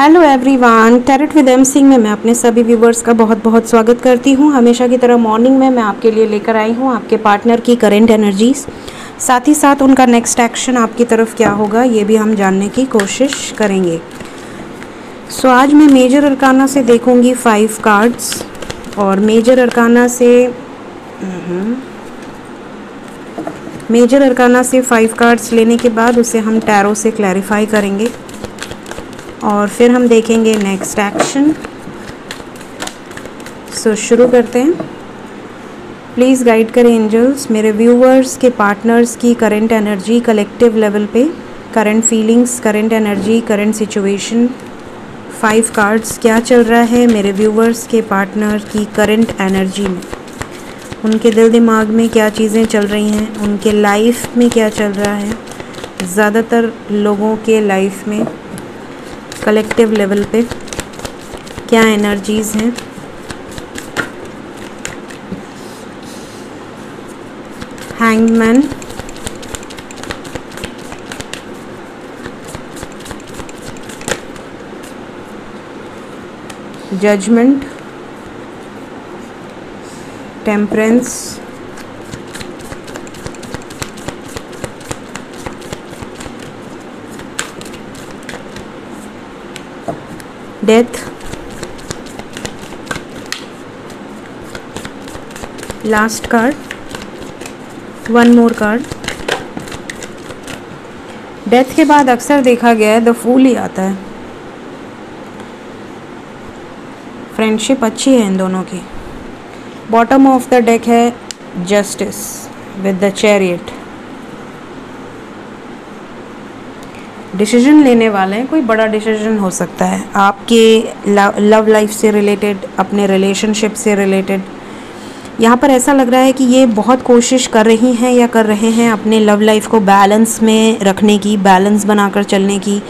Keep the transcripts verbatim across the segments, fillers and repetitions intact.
Hello everyone, tarot with M Singh में मैं अपने सभी व्यूवर्स का बहुत बहुत स्वागत करती हूं। हमेशा की तरह मॉर्निंग में मैं आपके लिए लेकर आई हूं आपके पार्टनर की करेंट एनर्जीज, साथ ही साथ उनका नेक्स्ट एक्शन आपकी तरफ क्या होगा ये भी हम जानने की कोशिश करेंगे। सो आज मैं मेजर अरकाना से देखूंगी फाइव कार्ड्स और मेजर अरकाना से मेजर अरकाना से फाइव कार्ड्स लेने के बाद उसे हम टैरो से क्लैरिफाई करेंगे और फिर हम देखेंगे नेक्स्ट एक्शन। सो शुरू करते हैं। प्लीज़ गाइड करें एंजल्स मेरे व्यूवर्स के पार्टनर्स की करंट एनर्जी कलेक्टिव लेवल पे, current feelings, current energy, current situation. Five cards क्या चल रहा है मेरे व्यूवर्स के पार्टनर की करंट एनर्जी में, उनके दिल दिमाग में क्या चीज़ें चल रही हैं, उनके लाइफ में क्या चल रहा है। ज़्यादातर लोगों के लाइफ में कलेक्टिव लेवल पे क्या एनर्जीज हैं। Hangman, judgement, temperance, death, last card, one more card. Death के बाद अक्सर देखा गया है द फूल ही आता है। फ्रेंडशिप अच्छी है इन दोनों की। बॉटम ऑफ द डेक है justice with the chariot. Decision लेने वाले हैं, कोई बड़ा डिसीजन हो सकता है आपके लव लाइफ से रिलेटेड, अपने रिलेशनशिप से रिलेटेड। यहाँ पर ऐसा लग रहा है कि ये बहुत कोशिश कर रही हैं या कर रहे हैं अपने लव लाइफ को बैलेंस में रखने की, बैलेंस बनाकर चलने की।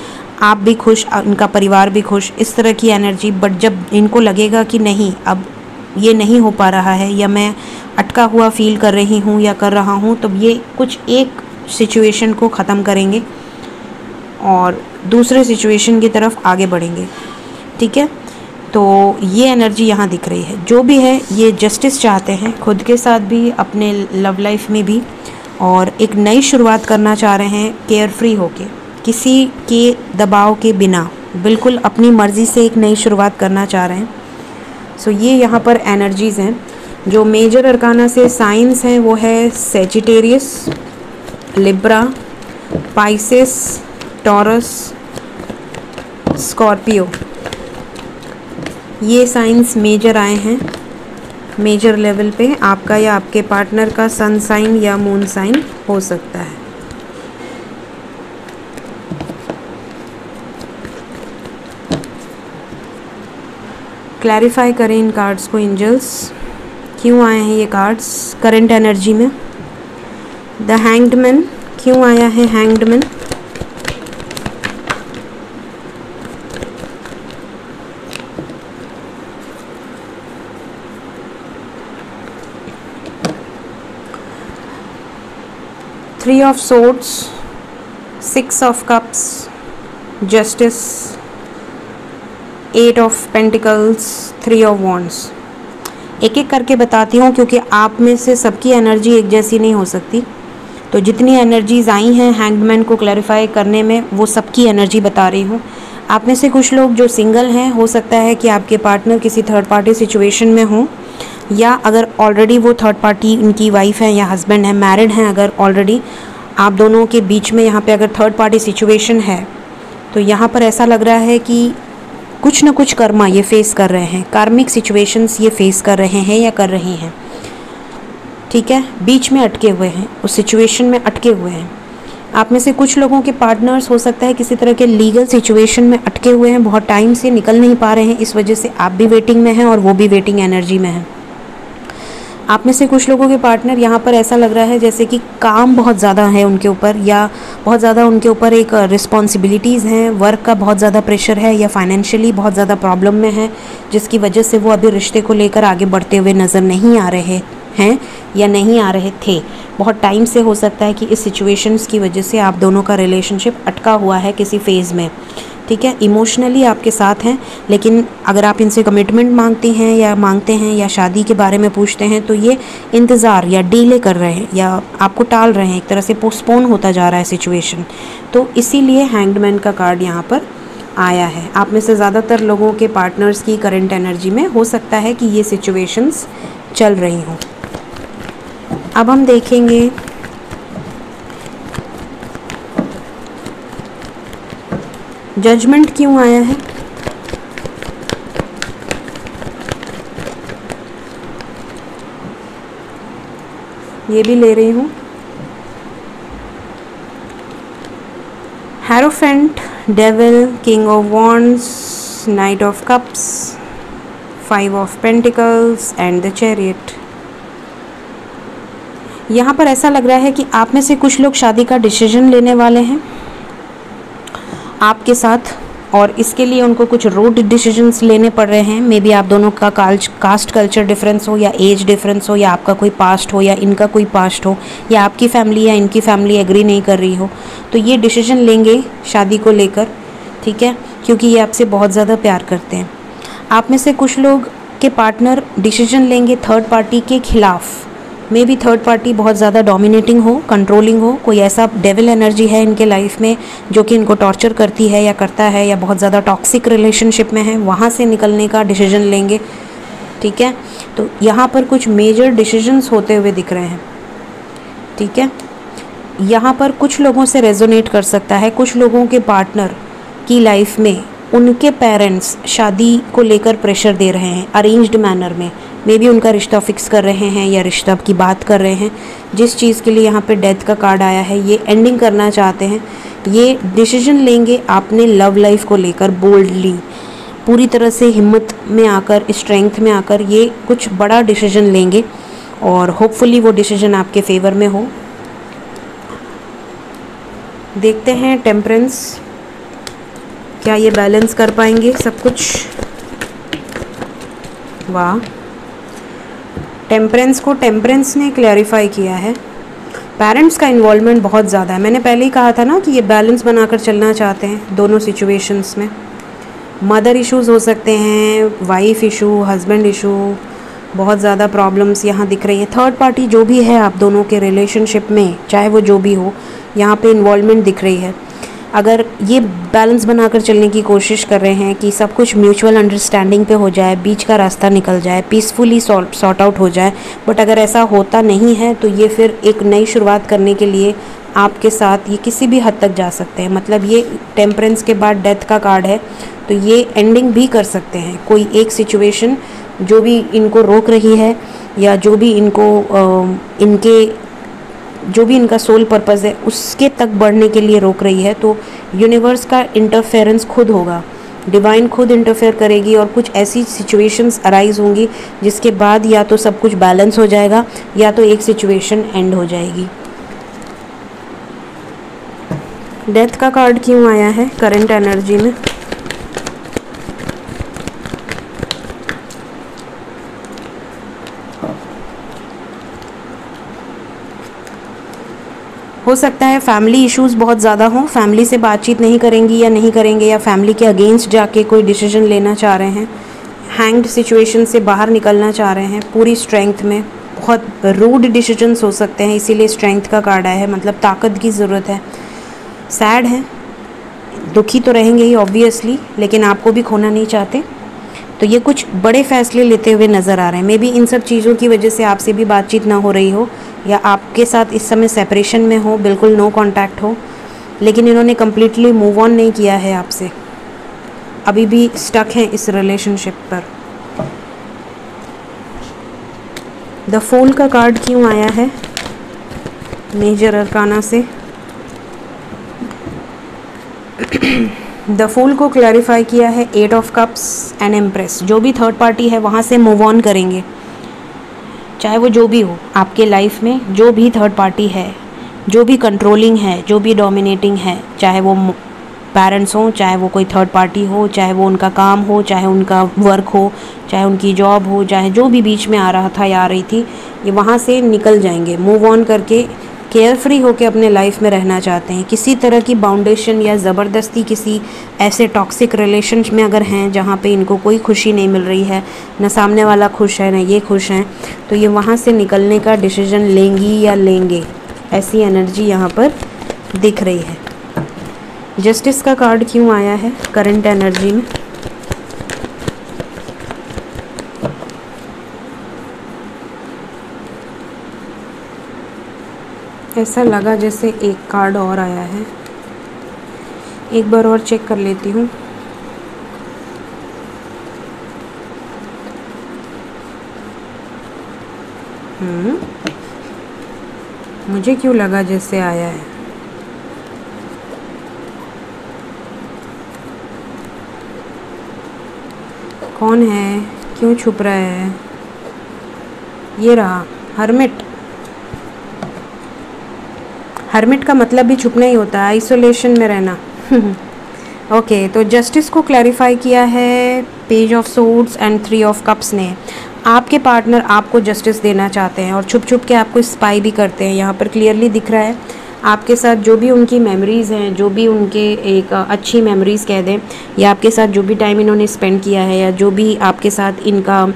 आप भी खुश, उनका परिवार भी खुश, इस तरह की एनर्जी। बट जब इनको लगेगा कि नहीं, अब ये नहीं हो पा रहा है या मैं अटका हुआ फील कर रही हूँ या कर रहा हूँ, तब ये कुछ एक सिचुएशन को ख़त्म करेंगे और दूसरे सिचुएशन की तरफ आगे बढ़ेंगे। ठीक है, तो ये एनर्जी यहाँ दिख रही है। जो भी है, ये जस्टिस चाहते हैं खुद के साथ भी, अपने लव लाइफ में भी, और एक नई शुरुआत करना चाह रहे हैं केयर फ्री होके, किसी के दबाव के बिना, बिल्कुल अपनी मर्ज़ी से एक नई शुरुआत करना चाह रहे हैं। सो ये यहाँ पर एनर्जीज़ हैं। जो मेजर अरकाना से साइंस हैं वो है Sagittarius, Libra, Pisces, Taurus, Scorpio. ये साइंस मेजर आए हैं। मेजर लेवल पे आपका या आपके पार्टनर का सन साइन या मून साइन हो सकता है। क्लैरिफाई करें इन कार्ड्स को एंजल्स, क्यों आए हैं ये कार्ड्स करंट एनर्जी में। द हैंग्ड मैन, क्यों आया है hanged man. Three of swords, six of cups, justice, eight of pentacles, three of wands. एक एक करके बताती हूँ क्योंकि आप में से सबकी एनर्जी एक जैसी नहीं हो सकती। तो जितनी एनर्जीज आई हैं हैंगमैन को क्लैरिफाई करने में, वो सबकी एनर्जी बता रही हूँ। आप में से कुछ लोग जो सिंगल हैं, हो सकता है कि आपके पार्टनर किसी थर्ड पार्टी सिचुएशन में हों, या अगर ऑलरेडी वो थर्ड पार्टी, उनकी वाइफ है या हस्बैंड है, मैरिड हैं, अगर ऑलरेडी आप दोनों के बीच में यहाँ पे अगर थर्ड पार्टी सिचुएशन है, तो यहाँ पर ऐसा लग रहा है कि कुछ ना कुछ कर्मा ये फेस कर रहे हैं, कार्मिक सिचुएशंस ये फेस कर रहे हैं या कर रही हैं। ठीक है, बीच में अटके हुए हैं, उस सिचुएशन में अटके हुए हैं। आप में से कुछ लोगों के पार्टनर्स हो सकता है किसी तरह के लीगल सिचुएशन में अटके हुए हैं, बहुत टाइम से निकल नहीं पा रहे हैं, इस वजह से आप भी वेटिंग में हैं और वो भी वेटिंग एनर्जी में हैं। आप में से कुछ लोगों के पार्टनर, यहाँ पर ऐसा लग रहा है जैसे कि काम बहुत ज़्यादा है उनके ऊपर, या बहुत ज़्यादा उनके ऊपर एक रिस्पॉन्सिबिलिटीज़ हैं, वर्क का बहुत ज़्यादा प्रेशर है, या फाइनेंशियली बहुत ज़्यादा प्रॉब्लम में है, जिसकी वजह से वो अभी रिश्ते को लेकर आगे बढ़ते हुए नज़र नहीं आ रहे हैं या नहीं आ रहे थे। बहुत टाइम से हो सकता है कि इस सिचुएशंस की वजह से आप दोनों का रिलेशनशिप अटका हुआ है किसी फेज़ में, ठीक है, इमोशनली आपके साथ हैं, लेकिन अगर आप इनसे कमिटमेंट मांगती हैं या मांगते हैं या शादी के बारे में पूछते हैं तो ये इंतज़ार या डीले कर रहे हैं या आपको टाल रहे हैं, एक तरह से पोस्टपोन होता जा रहा है सिचुएशन। तो इसीलिए हैंग्ड मैन का कार्ड यहाँ पर आया है। आप में से ज़्यादातर लोगों के पार्टनर्स की करंट एनर्जी में हो सकता है कि ये सिचुएशंस चल रही हों। अब हम देखेंगे जजमेंट क्यों आया है। ये भी ले रही हूँ। Hierophant, devil, king of wands, knight of cups, five of pentacles and the chariot. यहाँ पर ऐसा लग रहा है कि आप में से कुछ लोग शादी का डिसीजन लेने वाले हैं आपके साथ, और इसके लिए उनको कुछ रोड डिसीजंस लेने पड़ रहे हैं। मे बी आप दोनों का कास्ट कल्चर डिफरेंस हो या एज डिफरेंस हो या आपका कोई पास्ट हो या इनका कोई पास्ट हो या आपकी फैमिली या इनकी फैमिली एग्री नहीं कर रही हो, तो ये डिसीजन लेंगे शादी को लेकर, ठीक है, क्योंकि ये आपसे बहुत ज़्यादा प्यार करते हैं। आप में से कुछ लोग के पार्टनर डिसीजन लेंगे थर्ड पार्टी के खिलाफ। मे बी थर्ड पार्टी बहुत ज़्यादा डोमिनेटिंग हो, कंट्रोलिंग हो, कोई ऐसा डेविल एनर्जी है इनके लाइफ में जो कि इनको टॉर्चर करती है या करता है, या बहुत ज़्यादा टॉक्सिक रिलेशनशिप में है, वहाँ से निकलने का डिसीजन लेंगे। ठीक है, तो यहाँ पर कुछ मेजर डिसीजंस होते हुए दिख रहे हैं। ठीक है, यहाँ पर कुछ लोगों से रेजोनेट कर सकता है। कुछ लोगों के पार्टनर की लाइफ में उनके पेरेंट्स शादी को लेकर प्रेशर दे रहे हैं अरेंज्ड मैनर में, मे बी उनका रिश्ता फिक्स कर रहे हैं या रिश्ता की बात कर रहे हैं। जिस चीज़ के लिए यहाँ पे डेथ का कार्ड आया है, ये एंडिंग करना चाहते हैं, ये डिसीजन लेंगे आपने लव लाइफ को लेकर बोल्डली, पूरी तरह से हिम्मत में आकर, स्ट्रेंथ में आकर ये कुछ बड़ा डिसीजन लेंगे और होपफुली वो डिसीजन आपके फेवर में हो। देखते हैं टेम्परेंस, क्या ये बैलेंस कर पाएंगे सब कुछ। वाह, टेम्परेंस को टेम्परेंस ने क्लैरिफाई किया है। पेरेंट्स का इन्वॉल्वमेंट बहुत ज़्यादा है। मैंने पहले ही कहा था ना कि ये बैलेंस बनाकर चलना चाहते हैं दोनों सिचुएशंस में। मदर इश्यूज हो सकते हैं, वाइफ इशू, हस्बैंड इशू, बहुत ज़्यादा प्रॉब्लम्स यहाँ दिख रही है। थर्ड पार्टी जो भी है आप दोनों के रिलेशनशिप में, चाहे वो जो भी हो, यहाँ पर इन्वॉल्वमेंट दिख रही है। अगर ये बैलेंस बनाकर चलने की कोशिश कर रहे हैं कि सब कुछ म्यूचुअल अंडरस्टैंडिंग पे हो जाए, बीच का रास्ता निकल जाए, पीसफुली सॉर्ट आउट हो जाए, बट अगर ऐसा होता नहीं है तो ये फिर एक नई शुरुआत करने के लिए आपके साथ ये किसी भी हद तक जा सकते हैं। मतलब ये टेम्परेंस के बाद डेथ का कार्ड है, तो ये एंडिंग भी कर सकते हैं। कोई एक सिचुएशन जो भी इनको रोक रही है या जो भी इनको आ, इनके जो भी इनका सोल पर्पस है उसके तक बढ़ने के लिए रोक रही है, तो यूनिवर्स का इंटरफेरेंस खुद होगा, डिवाइन खुद इंटरफेयर करेगी और कुछ ऐसी सिचुएशंस अराइज होंगी जिसके बाद या तो सब कुछ बैलेंस हो जाएगा या तो एक सिचुएशन एंड हो जाएगी। डेथ का कार्ड क्यों आया है करंट एनर्जी में? हो सकता है फैमिली इश्यूज बहुत ज़्यादा हों, फैमिली से बातचीत नहीं करेंगी या नहीं करेंगे, या फैमिली के अगेंस्ट जाके कोई डिसीजन लेना चाह रहे हैं। हैंग्ड सिचुएशन से बाहर निकलना चाह रहे हैं पूरी स्ट्रेंथ में। बहुत रूड डिसीजंस हो सकते हैं, इसीलिए स्ट्रेंथ का कार्ड आया है। मतलब ताकत की ज़रूरत है। सैड है, दुखी तो रहेंगे ही ऑब्वियसली, लेकिन आपको भी खोना नहीं चाहते, तो ये कुछ बड़े फैसले लेते हुए नज़र आ रहे हैं। मे बी इन सब चीज़ों की वजह से आपसे भी बातचीत ना हो रही हो या आपके साथ इस समय सेपरेशन में हो, बिल्कुल नो कांटेक्ट हो, लेकिन इन्होंने कम्प्लीटली मूव ऑन नहीं किया है आपसे, अभी भी स्टक हैं इस रिलेशनशिप पर। द फूल का कार्ड क्यों आया है मेजर अरकाना से? द फूल को क्लैरिफाई किया है eight of cups and empress. जो भी थर्ड पार्टी है वहाँ से मूव ऑन करेंगे, चाहे वो जो भी हो आपके लाइफ में। जो भी थर्ड पार्टी है, जो भी कंट्रोलिंग है, जो भी डोमिनेटिंग है, चाहे वो पेरेंट्स हों, चाहे वो कोई थर्ड पार्टी हो, चाहे वो उनका काम हो, चाहे उनका वर्क हो, चाहे उनकी जॉब हो, चाहे जो भी बीच में आ रहा था या आ रही थी, ये वहाँ से निकल जाएंगे मूव ऑन करके। केयर फ्री होकर अपने लाइफ में रहना चाहते हैं। किसी तरह की बाउंडेशन या ज़बरदस्ती किसी ऐसे टॉक्सिक रिलेशन में अगर हैं जहाँ पे इनको कोई खुशी नहीं मिल रही है, ना सामने वाला खुश है ना ये खुश हैं, तो ये वहाँ से निकलने का डिसीजन लेंगी या लेंगे, ऐसी एनर्जी यहाँ पर दिख रही है। जस्टिस का कार्ड क्यों आया है करंट एनर्जी में? ऐसा लगा जैसे एक कार्ड और आया है, एक बार और चेक कर लेती हूँ। हम्म मुझे क्यों लगा जैसे आया है, कौन है, क्यों छुप रहा है? ये रहा हर्मिट। हर्मिट का मतलब भी छुपना ही होता है, आइसोलेशन में रहना। ओके, तो जस्टिस को क्लैरिफाई किया है page of swords and three of cups ने। आपके पार्टनर आपको जस्टिस देना चाहते हैं और छुप छुप के आपको स्पाई भी करते हैं, यहाँ पर क्लियरली दिख रहा है। आपके साथ जो भी उनकी मेमोरीज़ हैं, जो भी उनके एक अच्छी मेमोरीज़ कह दें, या आपके साथ जो भी टाइम इन्होंने स्पेंड किया है, या जो भी आपके साथ इनका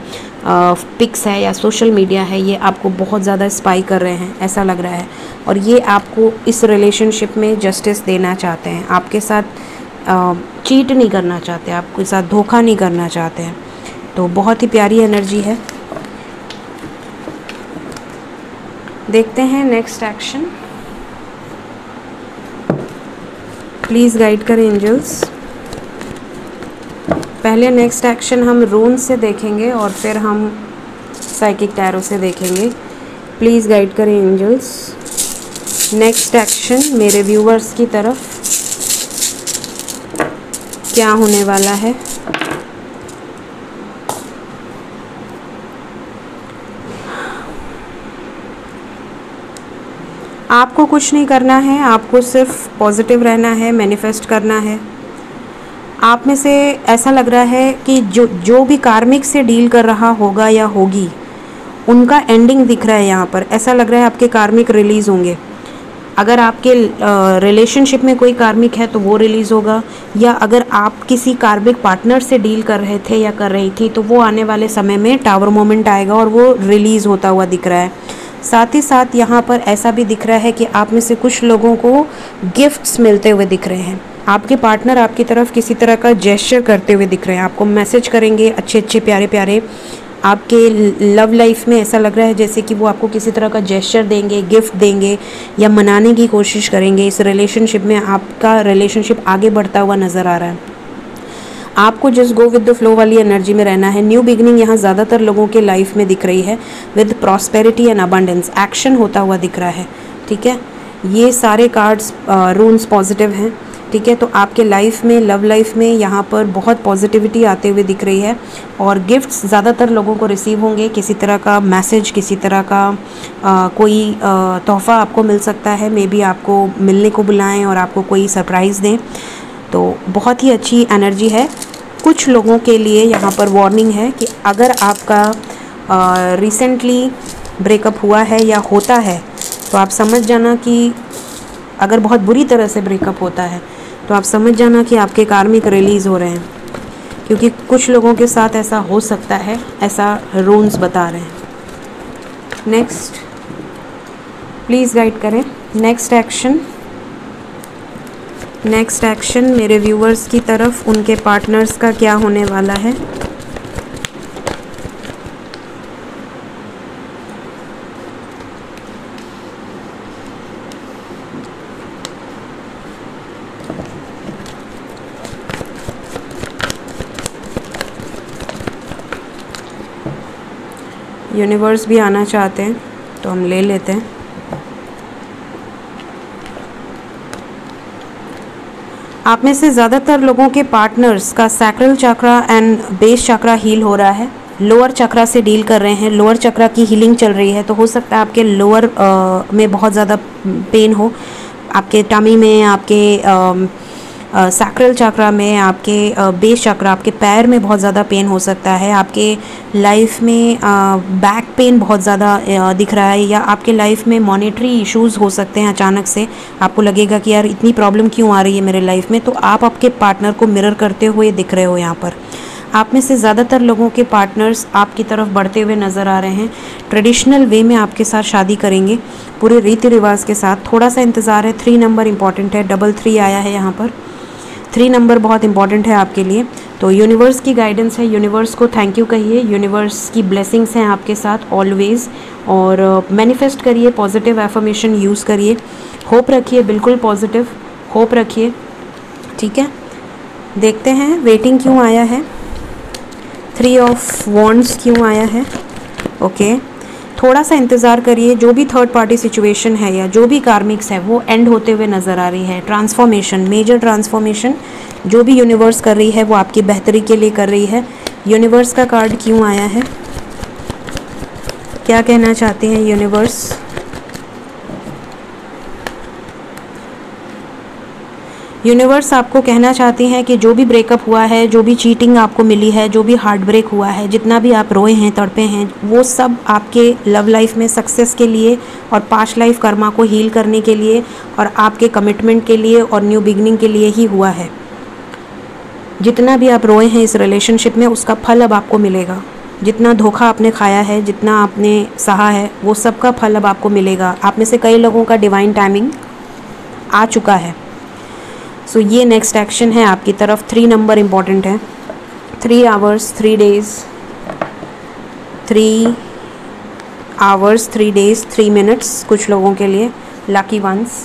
पिक्स है या सोशल मीडिया है, ये आपको बहुत ज़्यादा स्पाई कर रहे हैं ऐसा लग रहा है। और ये आपको इस रिलेशनशिप में जस्टिस देना चाहते हैं, आपके साथ आ, चीट नहीं करना चाहते, आपके साथ धोखा नहीं करना चाहते हैं। तो बहुत ही प्यारी एनर्जी है। देखते हैं नेक्स्ट एक्शन। प्लीज़ गाइड करें एंजल्स। पहले नेक्स्ट एक्शन हम रून से देखेंगे और फिर हम साइकिक टैरो से देखेंगे। प्लीज़ गाइड करें एंजल्स। नेक्स्ट एक्शन मेरे व्यूवर्स की तरफ क्या होने वाला है? आपको कुछ नहीं करना है, आपको सिर्फ पॉजिटिव रहना है, मैनिफेस्ट करना है। आप में से ऐसा लग रहा है कि जो जो भी कार्मिक से डील कर रहा होगा या होगी, उनका एंडिंग दिख रहा है यहाँ पर। ऐसा लग रहा है आपके कार्मिक रिलीज़ होंगे। अगर आपके रिलेशनशिप में कोई कार्मिक है तो वो रिलीज़ होगा, या अगर आप किसी कार्मिक पार्टनर से डील कर रहे थे या कर रही थी तो वो आने वाले समय में टावर मोमेंट आएगा और वो रिलीज़ होता हुआ दिख रहा है। साथ ही साथ यहाँ पर ऐसा भी दिख रहा है कि आप में से कुछ लोगों को गिफ्ट्स मिलते हुए दिख रहे हैं। आपके पार्टनर आपकी तरफ किसी तरह का जेस्चर करते हुए दिख रहे हैं, आपको मैसेज करेंगे अच्छे अच्छे प्यारे प्यारे। आपके लव लाइफ में ऐसा लग रहा है जैसे कि वो आपको किसी तरह का जेस्चर देंगे, गिफ्ट देंगे या मनाने की कोशिश करेंगे। इस रिलेशनशिप में आपका रिलेशनशिप आगे बढ़ता हुआ नज़र आ रहा है। आपको just go with the flow वाली एनर्जी में रहना है। न्यू बिगनिंग यहाँ ज़्यादातर लोगों के लाइफ में दिख रही है with prosperity and abundance, action होता हुआ दिख रहा है। ठीक है, ये सारे कार्ड्स रून्स पॉजिटिव हैं। ठीक है, तो आपके लाइफ में, लव लाइफ में यहाँ पर बहुत पॉजिटिविटी आते हुए दिख रही है और गिफ्ट्स ज़्यादातर लोगों को रिसीव होंगे। किसी तरह का मैसेज, किसी तरह का आ, कोई तोहफ़ा आपको मिल सकता है। मे बी आपको मिलने को बुलाएं और आपको कोई सरप्राइज़ दें। तो बहुत ही अच्छी एनर्जी है। कुछ लोगों के लिए यहाँ पर वार्निंग है कि अगर आपका रिसेंटली ब्रेकअप हुआ है या होता है तो आप समझ जाना कि अगर बहुत बुरी तरह से ब्रेकअप होता है तो आप समझ जाना कि आपके कार्मिक रिलीज़ हो रहे हैं, क्योंकि कुछ लोगों के साथ ऐसा हो सकता है, ऐसा रून्स बता रहे हैं। नेक्स्ट प्लीज़ गाइड करें। नेक्स्ट एक्शन नेक्स्ट एक्शन मेरे व्यूवर्स की तरफ उनके पार्टनर्स का क्या होने वाला है? यूनिवर्स भी आना चाहते हैं तो हम ले लेते हैं। आप में से ज़्यादातर लोगों के पार्टनर्स का sacral chakra and base chakra heal हो रहा है। लोअर चक्रा से डील कर रहे हैं, लोअर चक्रा की हीलिंग चल रही है, तो हो सकता है आपके लोअर में बहुत ज़्यादा पेन हो, आपके टमी में, आपके आ, सैक्रल चक्रा में, आपके आ, बेस चक्रा, आपके पैर में बहुत ज़्यादा पेन हो सकता है। आपके लाइफ में आ, बैक पेन बहुत ज़्यादा दिख रहा है, या आपके लाइफ में मॉनेटरी इश्यूज़ हो सकते हैं। अचानक से आपको लगेगा कि यार इतनी प्रॉब्लम क्यों आ रही है मेरे लाइफ में, तो आप आपके पार्टनर को मिरर करते हुए दिख रहे हो यहाँ पर। आप में से ज़्यादातर लोगों के पार्टनर्स आपकी तरफ बढ़ते हुए नज़र आ रहे हैं, ट्रेडिशनल वे में आपके साथ शादी करेंगे, पूरे रीति रिवाज के साथ। थोड़ा सा इंतज़ार है। थ्री नंबर इम्पॉर्टेंट है, डबल थ्री आया है यहाँ पर। थ्री नंबर बहुत इंपॉर्टेंट है आपके लिए। तो यूनिवर्स की गाइडेंस है, यूनिवर्स को थैंक यू कहिए, यूनिवर्स की ब्लेसिंग्स हैं आपके साथ ऑलवेज़। और मैनिफेस्ट करिए, पॉजिटिव एफर्मेशन यूज़ करिए, होप रखिए, बिल्कुल पॉजिटिव होप रखिए, ठीक है। देखते हैं वेटिंग क्यों आया है, थ्री ऑफ वॉन्ड्स क्यों आया है। Okay okay. थोड़ा सा इंतज़ार करिए, जो भी थर्ड पार्टी सिचुएशन है या जो भी कार्मिक्स है वो एंड होते हुए नज़र आ रही है। ट्रांसफॉर्मेशन, मेजर ट्रांसफॉर्मेशन जो भी यूनिवर्स कर रही है वो आपकी बेहतरी के लिए कर रही है। यूनिवर्स का कार्ड क्यों आया है, क्या कहना चाहते हैं यूनिवर्स? यूनिवर्स आपको कहना चाहती हैं कि जो भी ब्रेकअप हुआ है, जो भी चीटिंग आपको मिली है, जो भी हार्ट ब्रेक हुआ है, जितना भी आप रोए हैं, तड़पे हैं, वो सब आपके लव लाइफ में सक्सेस के लिए और पास्ट लाइफ कर्मा को हील करने के लिए और आपके कमिटमेंट के लिए और न्यू बिगनिंग के लिए ही हुआ है। जितना भी आप रोए हैं इस रिलेशनशिप में, उसका फल अब आपको मिलेगा। जितना धोखा आपने खाया है, जितना आपने सहा है, वो सब का फल अब आपको मिलेगा। आप में से कई लोगों का डिवाइन टाइमिंग आ चुका है। सो so, ये नेक्स्ट एक्शन है आपकी तरफ। थ्री नंबर इम्पॉर्टेंट है, three hours three days, three hours three days three minutes कुछ लोगों के लिए, लकी वंस।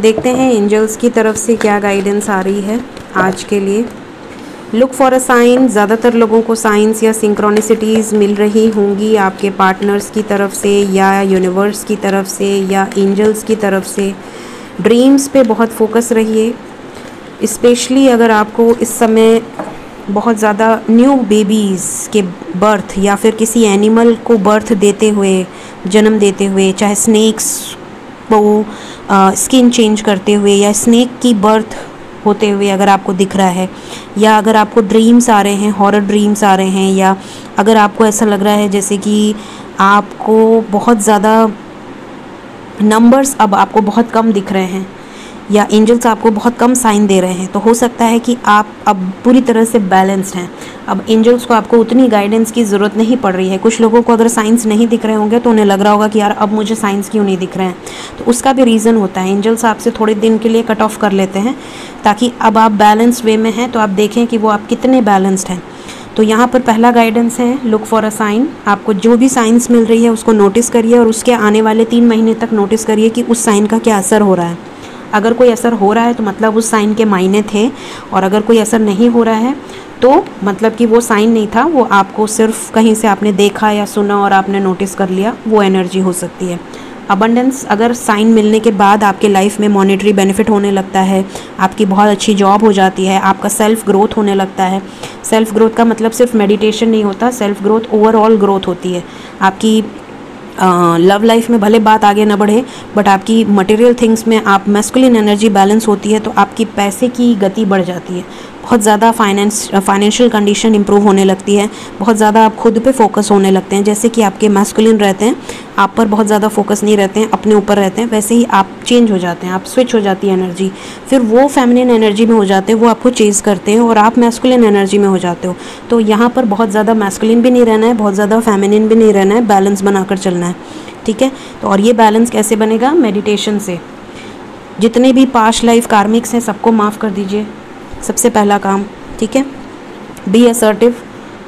देखते हैं एंजल्स की तरफ से क्या गाइडेंस आ रही है आज के लिए। लुक फॉर अ साइन, ज़्यादातर लोगों को साइंस या सिंक्रोनिसिटीज़ मिल रही होंगी आपके पार्टनर्स की तरफ से या यूनिवर्स की तरफ से या एंजल्स की तरफ से। ड्रीम्स पे बहुत फोकस रहिए, स्पेशली अगर आपको इस समय बहुत ज़्यादा न्यू बेबीज़ के बर्थ या फिर किसी एनिमल को बर्थ देते हुए, जन्म देते हुए, चाहे स्नेक्स को स्किन चेंज करते हुए या स्नेक की बर्थ होते हुए अगर आपको दिख रहा है, या अगर आपको ड्रीम्स आ रहे हैं, हॉरर ड्रीम्स आ रहे हैं, या अगर आपको ऐसा लग रहा है जैसे कि आपको बहुत ज़्यादा नंबर्स अब आपको बहुत कम दिख रहे हैं या एंजल्स आपको बहुत कम साइन दे रहे हैं, तो हो सकता है कि आप अब पूरी तरह से बैलेंस्ड हैं। अब एंजल्स को आपको उतनी गाइडेंस की ज़रूरत नहीं पड़ रही है। कुछ लोगों को अगर साइंस नहीं दिख रहे होंगे तो उन्हें लग रहा होगा कि यार अब मुझे साइंस क्यों नहीं दिख रहे हैं, तो उसका भी रीज़न होता है। एंजल्स आपसे थोड़े दिन के लिए कट ऑफ कर लेते हैं ताकि अब आप बैलेंस्ड वे में हैं, तो आप देखें कि वो आप कितने बैलेंस्ड हैं। तो यहाँ पर पहला गाइडेंस है, लुक फॉर अ साइन। आपको जो भी साइंस मिल रही है उसको नोटिस करिए और उसके आने वाले तीन महीने तक नोटिस करिए कि उस साइन का क्या असर हो रहा है। अगर कोई असर हो रहा है तो मतलब उस साइन के मायने थे, और अगर कोई असर नहीं हो रहा है तो मतलब कि वो साइन नहीं था, वो आपको सिर्फ कहीं से आपने देखा या सुना और आपने नोटिस कर लिया, वो एनर्जी हो सकती है। अबंडेंस, अगर साइन मिलने के बाद आपके लाइफ में मॉनेटरी बेनिफिट होने लगता है, आपकी बहुत अच्छी जॉब हो जाती है, आपका सेल्फ ग्रोथ होने लगता है। सेल्फ ग्रोथ का मतलब सिर्फ मेडिटेशन नहीं होता, सेल्फ ग्रोथ ओवरऑल ग्रोथ होती है आपकी। लव लाइफ में भले बात आगे ना बढ़े, बट आपकी मटेरियल थिंग्स में आप मैस्कुलिन एनर्जी बैलेंस होती है, तो आपकी पैसे की गति बढ़ जाती है। बहुत ज़्यादा फाइनेंस फाइनेंशियल कंडीशन इंप्रूव होने लगती है। बहुत ज़्यादा आप खुद पे फोकस होने लगते हैं। जैसे कि आपके मैस्कुलिन रहते हैं, आप पर बहुत ज़्यादा फोकस नहीं रहते हैं, अपने ऊपर रहते हैं, वैसे ही आप चेंज हो जाते हैं, आप स्विच हो जाती है एनर्जी, फिर वो फेमिनिन एनर्जी में हो जाते हैं, वो आपको चेज़ करते हैं और आप मैस्कुलिन एनर्जी में हो जाते हो। तो यहाँ पर बहुत ज़्यादा मैस्कुलिन भी नहीं रहना है, बहुत ज़्यादा फेमिनिन भी नहीं रहना है, बैलेंस बनाकर चलना है, ठीक है। तो और ये बैलेंस कैसे बनेगा? मेडिटेशन से। जितने भी पास्ट लाइफ कार्मिक्स हैं सबको माफ़ कर दीजिए, सबसे पहला काम, ठीक है। बी असर्टिव,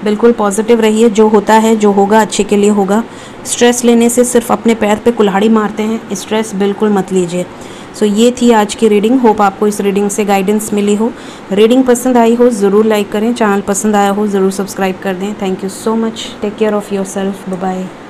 बिल्कुल पॉजिटिव रहिए, जो होता है जो होगा अच्छे के लिए होगा। स्ट्रेस लेने से सिर्फ अपने पैर पे कुल्हाड़ी मारते हैं, स्ट्रेस बिल्कुल मत लीजिए। सो so, ये थी आज की रीडिंग। होप आपको इस रीडिंग से गाइडेंस मिली हो। रीडिंग पसंद आई हो ज़रूर लाइक करें, चैनल पसंद आया हो ज़रूर सब्सक्राइब कर दें। Thank you so much, take care of your self, bye.